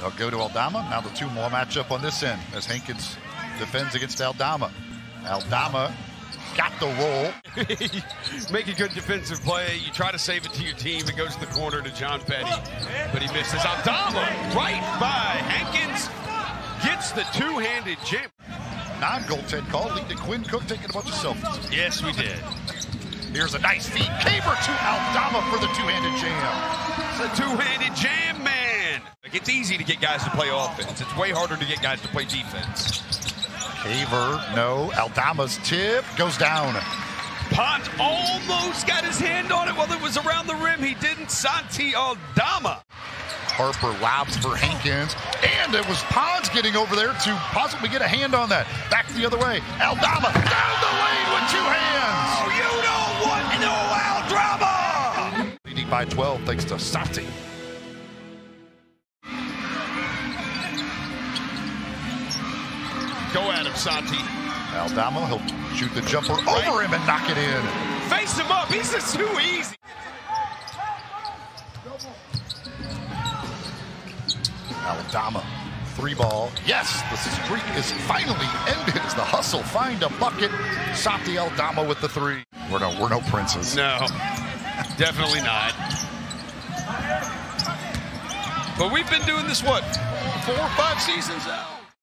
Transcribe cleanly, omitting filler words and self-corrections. They'll go to Aldama. Now the two more matchup on this end as Hankins defends against Aldama. Aldama got the roll. Make a good defensive play. You try to save it to your team. It goes to the corner to John Petty, but he misses. Aldama right by Hankins. Gets the two-handed jam. Non-goaltend call. Lead to Quinn Cook taking a bunch of selfies. Yes, we did. Here's a nice feed. Caver to Aldama for the two-handed jam. It's a two-handed jam, man. Like, it's easy to get guys to play offense. It's way harder to get guys to play defense. Caver, no. Aldama's tip goes down. Pont almost got his hand on it while it was around the rim. He didn't. Santi Aldama. Harper lobs for Hankins, and it was Pons getting over there to possibly get a hand on that. Back the other way. Aldama down the lane with two hands. Oh, you don't want no Aldama! Leading by 12 thanks to Santi. Go at him, Santi. Aldama, he'll shoot the jumper over him and knock it in. Face him up. He's just too easy. Aldama, three ball. Yes, the streak is finally ended as the hustle. Find a bucket. Santi Aldama with the three. We're no princes. No, definitely not. But we've been doing this, what, 4 or 5 seasons now?